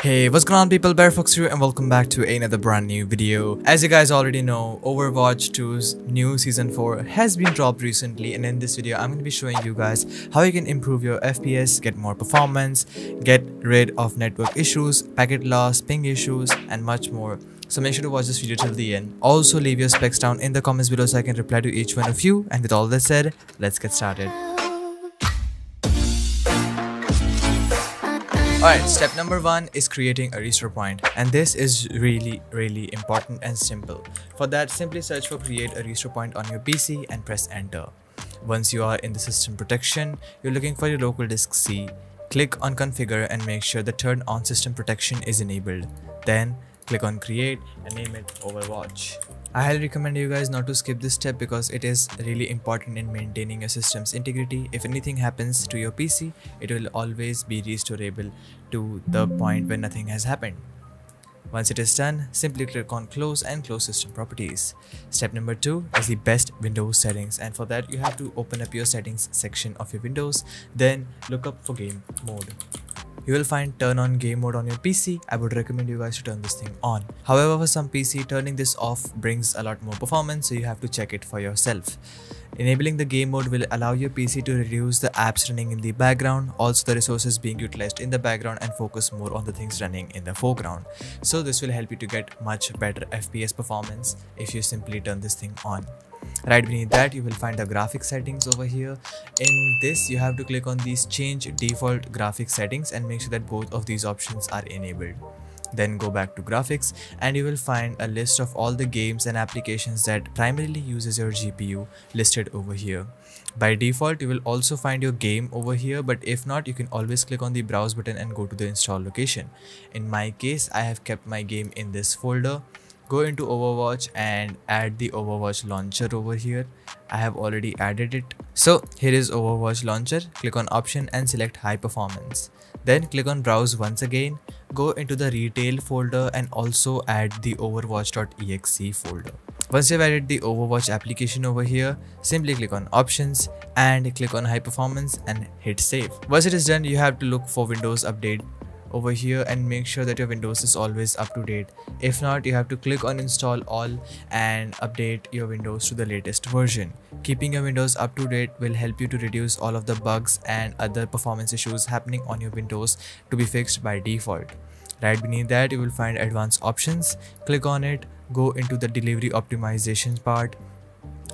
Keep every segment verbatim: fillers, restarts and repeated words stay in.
Hey, what's going on people, BareFox here and welcome back to another brand new video. As you guys already know, Overwatch two's new season four has been dropped recently, and in this video I'm going to be showing you guys how you can improve your F P S, get more performance, get rid of network issues, packet loss, ping issues and much more. So make sure to watch this video till the end. Also leave your specs down in the comments below so I can reply to each one of you, and with all that said, let's get started. Alright, step number one is creating a restore point, and this is really really important and simple. For that, simply search for create a restore point on your P C and press enter. Once you are in the system protection, you're looking for your local disk C. Click on configure and make sure the turn on system protection is enabled. Then click on create and name it Overwatch. I highly recommend you guys not to skip this step because it is really important in maintaining your system's integrity. If anything happens to your P C, it will always be restorable to the point when nothing has happened. Once it is done, simply click on close and close system properties. Step number two is the best Windows settings, and for that you have to open up your settings section of your Windows, then look up for game mode. You will find turn on game mode on your P C. I would recommend you guys to turn this thing on. However, for some P C, turning this off brings a lot more performance, so you have to check it for yourself. Enabling the game mode will allow your P C to reduce the apps running in the background, also the resources being utilized in the background, and focus more on the things running in the foreground. So this will help you to get much better F P S performance if you simply turn this thing on. Right beneath that, you will find the graphic settings over here. In this, you have to click on these change default graphic settings and make sure that both of these options are enabled. Then go back to graphics and you will find a list of all the games and applications that primarily uses your G P U listed over here. By default, you will also find your game over here, but if not, you can always click on the browse button and go to the install location. In my case, I have kept my game in this folder. Go into Overwatch and add the Overwatch launcher over here. I have already added it. So here is Overwatch launcher. Click on option and select high performance. Then click on browse once again. Go into the retail folder and also add the Overwatch dot E X E folder. Once you've added the Overwatch application over here, simply click on options and click on high performance and hit save. Once it is done, you have to look for Windows update over here and make sure that your Windows is always up to date. If not, you have to click on install all and update your Windows to the latest version. Keeping your Windows up to date will help you to reduce all of the bugs and other performance issues happening on your Windows to be fixed by default. Right beneath that, you will find advanced options. Click on it, go into the delivery optimization part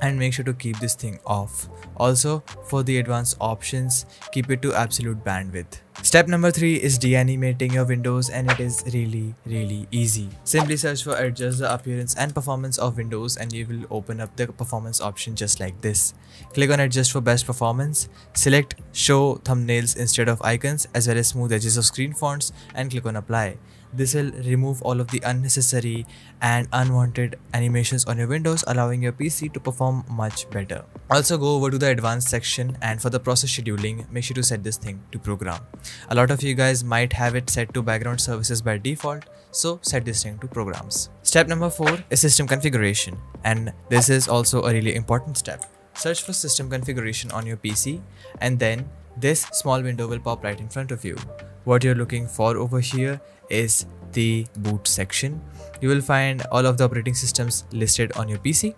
and make sure to keep this thing off. Also, for the advanced options, keep it to absolute bandwidth. Step number three is deanimating your Windows, and it is really really easy. Simply search for adjust the appearance and performance of Windows and you will open up the performance option just like this. Click on adjust for best performance, select show thumbnails instead of icons as well as smooth edges of screen fonts and click on apply. This will remove all of the unnecessary and unwanted animations on your Windows, allowing your P C to perform much better. Also go over to the advanced section and for the process scheduling, make sure to set this thing to program. A lot of you guys might have it set to background services by default, so set this thing to programs. Step number four is system configuration, and this is also a really important step. Search for system configuration on your P C and then this small window will pop right in front of you. What you're looking for over here is the boot section. You will find all of the operating systems listed on your P C.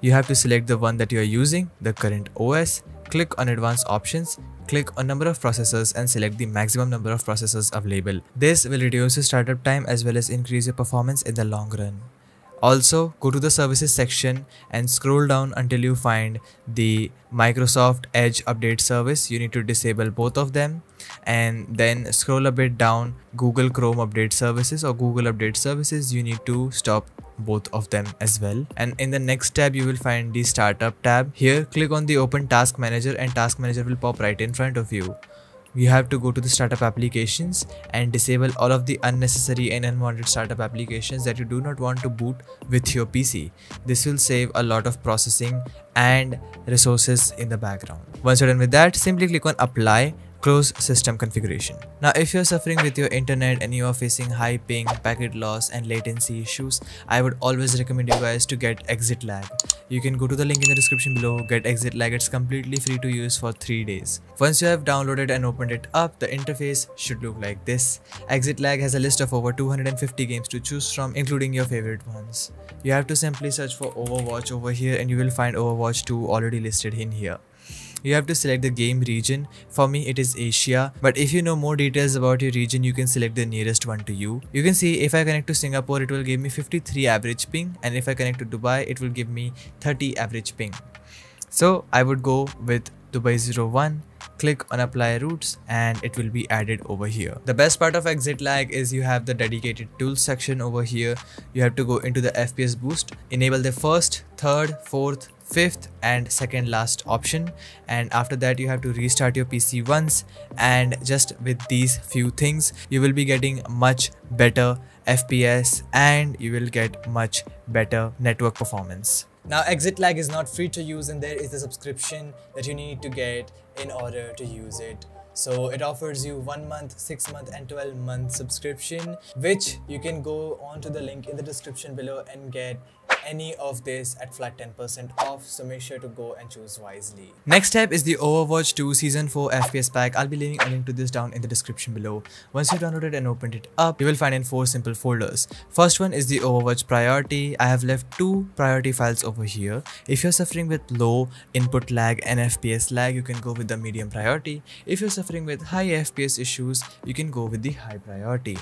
You have to select the one that you are using, the current O S, click on advanced options, click on number of processors and select the maximum number of processors available. This will reduce your startup time as well as increase your performance in the long run. Also, go to the services section and scroll down until you find the Microsoft Edge update service. You need to disable both of them and then scroll a bit down, Google Chrome update services or Google update services. You need to stop both of them as well, and in the next tab you will find the startup tab. Here click on the open task manager and task manager will pop right in front of you. You have to go to the startup applications and disable all of the unnecessary and unwanted startup applications that you do not want to boot with your P C. This will save a lot of processing and resources in the background. Once you're done with that, simply click on apply Close system configuration. Now if you're suffering with your internet and you are facing high ping, packet loss and latency issues, I would always recommend you guys to get Exit Lag. You can go to the link in the description below, get Exit Lag, it's completely free to use for three days. Once you have downloaded and opened it up, the interface should look like this. Exit Lag has a list of over two hundred fifty games to choose from, including your favorite ones. You have to simply search for Overwatch over here and you will find Overwatch two already listed in here. You have to select the game region. For me it is Asia, but if you know more details about your region, you can select the nearest one to you. You can see if I connect to Singapore, it will give me fifty-three average ping, and if I connect to Dubai, it will give me thirty average ping. So I would go with Dubai zero one, click on apply routes and it will be added over here. The best part of Exit Lag is you have the dedicated tools section over here. You have to go into the F P S boost, enable the first, third, fourth, fifth and second last option, and after that you have to restart your P C once, and just with these few things you will be getting much better F P S and you will get much better network performance. Now Exit Lag is not free to use and there is the subscription that you need to get in order to use it. So it offers you one month, six month and twelve month subscription, which you can go on to the link in the description below and get any of this at flat ten percent off, so make sure to go and choose wisely. Next step is the Overwatch two Season four F P S pack. I'll be leaving a link to this down in the description below. Once you download it and opened it up, you will find in four simple folders. First one is the Overwatch priority. I have left two priority files over here. If you're suffering with low input lag and F P S lag, you can go with the medium priority. If you're suffering with high F P S issues, you can go with the high priority.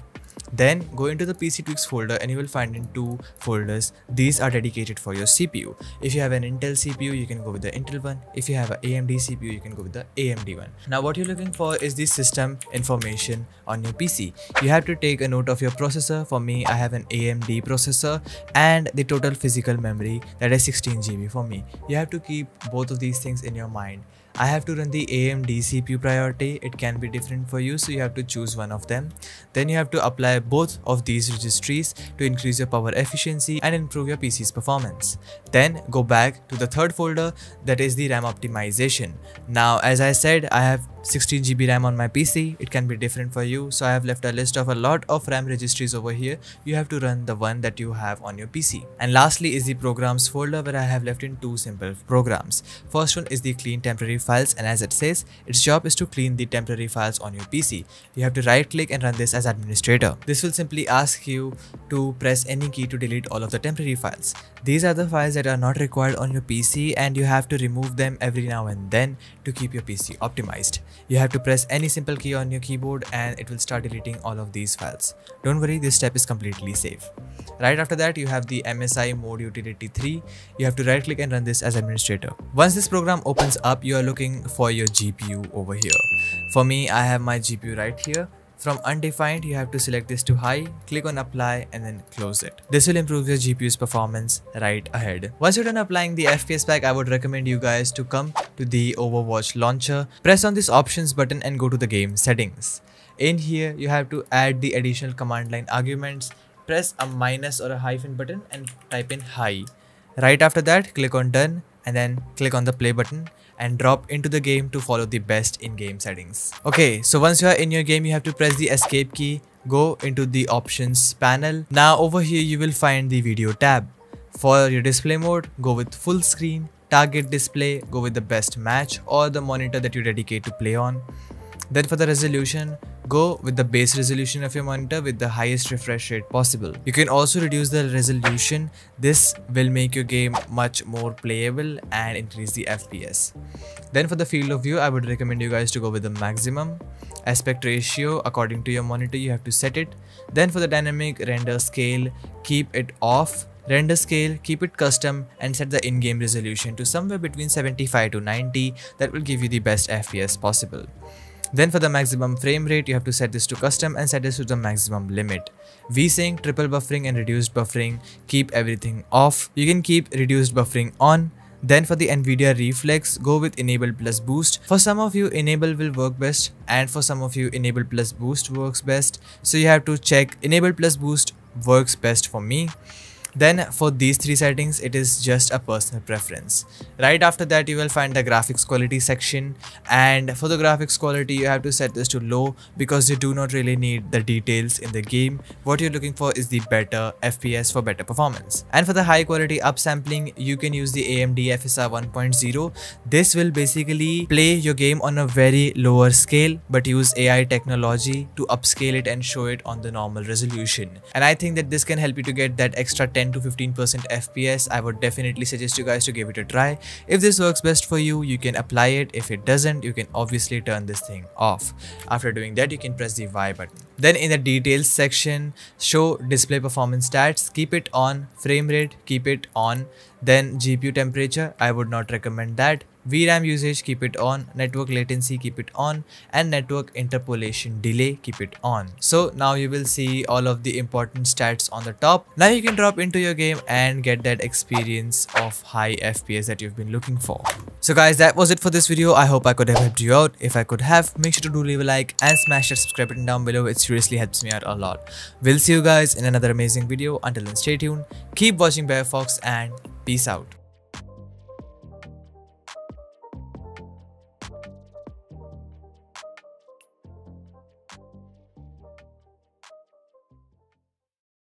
Then go into the P C Tweaks folder and you will find in two folders. These are dedicated for your C P U. If you have an Intel C P U, you can go with the Intel one. If you have an A M D C P U, you can go with the A M D one. Now what you're looking for is the system information on your P C. You have to take a note of your processor. For me, I have an A M D processor and the total physical memory, that is sixteen G B for me. You have to keep both of these things in your mind. I have to run the A M D C P U priority. It can be different for you, so you have to choose one of them. Then you have to apply both of these registries to increase your power efficiency and improve your P C's performance. Then go back to the third folder, that is the RAM optimization. Now as I said, I have sixteen G B RAM on my P C. It can be different for you, so I have left a list of a lot of RAM registries over here. You have to run the one that you have on your P C. And lastly is the programs folder, where I have left in two simple programs. First one is the clean temporary files, and as it says, its job is to clean the temporary files on your P C. You have to right click and run this as administrator. This will simply ask you to press any key to delete all of the temporary files. These are the files that are not required on your P C and you have to remove them every now and then to keep your P C optimized. You have to press any simple key on your keyboard and it will start deleting all of these files. Don't worry, this step is completely safe. Right after that, you have the M S I Mode Utility three. You have to right click and run this as administrator. Once this program opens up, you are looking for your G P U over here. For me, I have my G P U right here. From undefined, you have to select this to high, click on apply and then close it. This will improve your G P U's performance right ahead. Once you're done applying the F P S pack, I would recommend you guys to come to the Overwatch launcher, press on this options button and go to the game settings. In here, you have to add the additional command line arguments, press a minus or a hyphen button and type in high. Right after that, click on done and then click on the play button and drop into the game to follow the best in-game settings. Okay, so once you are in your game, you have to press the escape key, go into the options panel. Now over here, you will find the video tab. For your display mode, go with full screen, target display, go with the best match or the monitor that you dedicate to play on. Then for the resolution, go with the base resolution of your monitor with the highest refresh rate possible. You can also reduce the resolution. This will make your game much more playable and increase the F P S. Then for the field of view, I would recommend you guys to go with the maximum. Aspect ratio, according to your monitor, you have to set it. Then for the dynamic render scale, keep it off. Render scale, keep it custom and set the in-game resolution to somewhere between seventy-five to ninety. That will give you the best F P S possible. Then for the maximum frame rate, you have to set this to custom and set this to the maximum limit. VSync, triple buffering and reduced buffering, keep everything off. You can keep reduced buffering on. Then for the NVIDIA reflex, go with enable plus boost. For some of you, enable will work best and for some of you, enable plus boost works best. So you have to check enable plus boost works best for me. Then for these three settings, it is just a personal preference. Right after that, you will find the graphics quality section, and for the graphics quality, you have to set this to low because you do not really need the details in the game. What you're looking for is the better F P S for better performance. And for the high quality upsampling, you can use the A M D F S R one point zero. This will basically play your game on a very lower scale, but use A I technology to upscale it and show it on the normal resolution. And I think that this can help you to get that extra ten to fifteen percent F P S. I would definitely suggest you guys to give it a try. If this works best for you, you can apply it. If it doesn't, you can obviously turn this thing off. After doing that, you can press the Y button. Then in the details section, show display performance stats, keep it on. Frame rate, keep it on. Then G P U temperature, I would not recommend that. V RAM usage, keep it on. Network latency, keep it on. And network interpolation delay, keep it on. So now you will see all of the important stats on the top. Now you can drop into your game and get that experience of high F P S that you've been looking for. So guys, that was it for this video. I hope I could have helped you out. If I could have, make sure to do leave a like and smash that subscribe button down below. It seriously helps me out a lot. We'll see you guys in another amazing video. Until then, stay tuned, keep watching BareFox, and peace out.